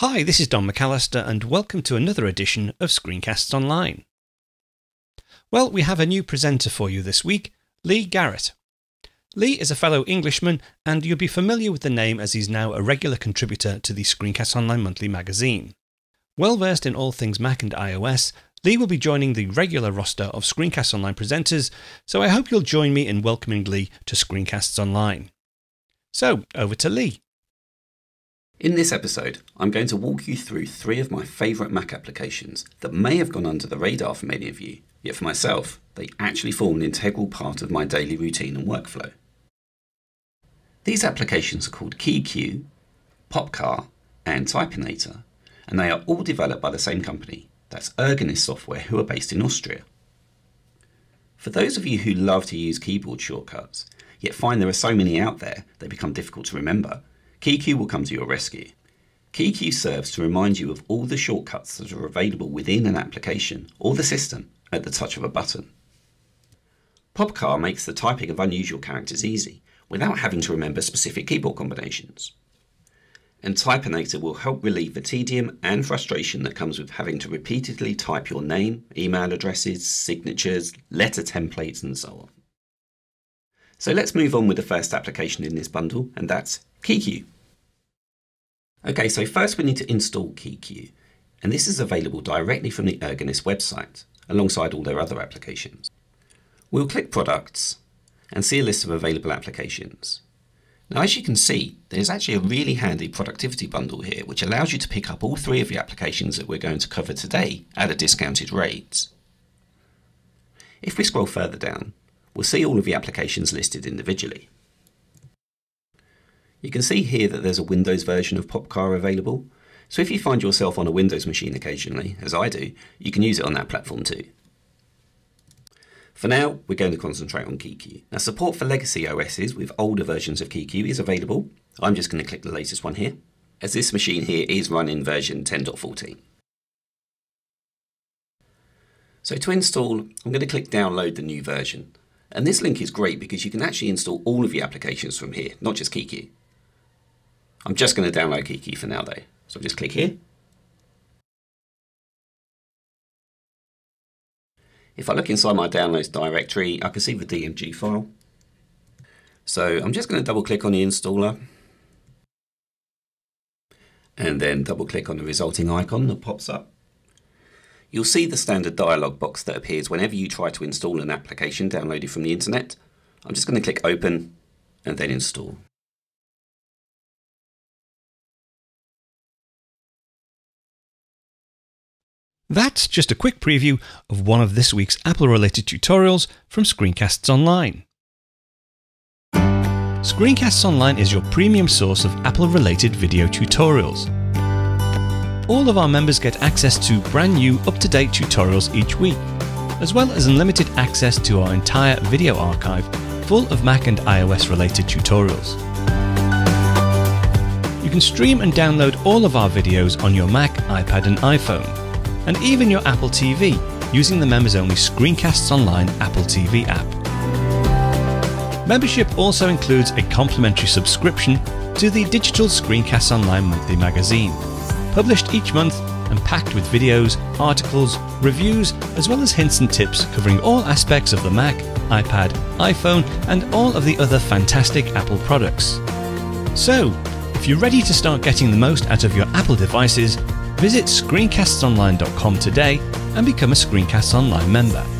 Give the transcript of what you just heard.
Hi, this is Don McAllister and welcome to another edition of Screencasts Online. Well, we have a new presenter for you this week, Lee Garrett. Lee is a fellow Englishman and you'll be familiar with the name as he's now a regular contributor to the Screencasts Online monthly magazine. Well versed in all things Mac and iOS, Lee will be joining the regular roster of Screencasts Online presenters, so I hope you'll join me in welcoming Lee to Screencasts Online. So, over to Lee. In this episode, I'm going to walk you through three of my favourite Mac applications that may have gone under the radar for many of you, yet for myself, they actually form an integral part of my daily routine and workflow. These applications are called KeyCue, PopChar, and Typinator, and they are all developed by the same company, that's Ergonis Software, who are based in Austria. For those of you who love to use keyboard shortcuts, yet find there are so many out there they become difficult to remember, KeyCue will come to your rescue. KeyCue serves to remind you of all the shortcuts that are available within an application or the system at the touch of a button. PopChar makes the typing of unusual characters easy without having to remember specific keyboard combinations. And Typinator will help relieve the tedium and frustration that comes with having to repeatedly type your name, email addresses, signatures, letter templates, and so on. So let's move on with the first application in this bundle, and that's KeyCue. Okay, so first we need to install KeyCue, and this is available directly from the Ergonis website, alongside all their other applications. We'll click Products, and see a list of available applications. Now, as you can see, there's actually a really handy productivity bundle here, which allows you to pick up all three of the applications that we're going to cover today at a discounted rate. If we scroll further down, we'll see all of the applications listed individually. You can see here that there's a Windows version of PopChar available, so if you find yourself on a Windows machine occasionally, as I do, you can use it on that platform too. For now, we're going to concentrate on KeyCue. Now, support for legacy OSs with older versions of KeyCue is available. I'm just going to click the latest one here, as this machine here is running version 10.14. So to install, I'm going to click Download the new version. And this link is great because you can actually install all of the applications from here, not just KeyCue. I'm just going to download KeyCue for now though, so I'll just click here. If I look inside my downloads directory, I can see the DMG file. So I'm just going to double click on the installer and then double click on the resulting icon that pops up. You'll see the standard dialog box that appears whenever you try to install an application downloaded from the internet. I'm just going to click Open and then Install. That's just a quick preview of one of this week's Apple-related tutorials from Screencasts Online. Screencasts Online is your premium source of Apple-related video tutorials. All of our members get access to brand new up-to-date tutorials each week, as well as unlimited access to our entire video archive full of Mac and iOS related tutorials. You can stream and download all of our videos on your Mac, iPad and iPhone, and even your Apple TV using the members-only Screencasts Online Apple TV app. Membership also includes a complimentary subscription to the digital Screencasts Online monthly magazine, published each month and packed with videos, articles, reviews, as well as hints and tips covering all aspects of the Mac, iPad, iPhone, and all of the other fantastic Apple products. So, if you're ready to start getting the most out of your Apple devices, visit screencastsonline.com today and become a Screencasts Online member.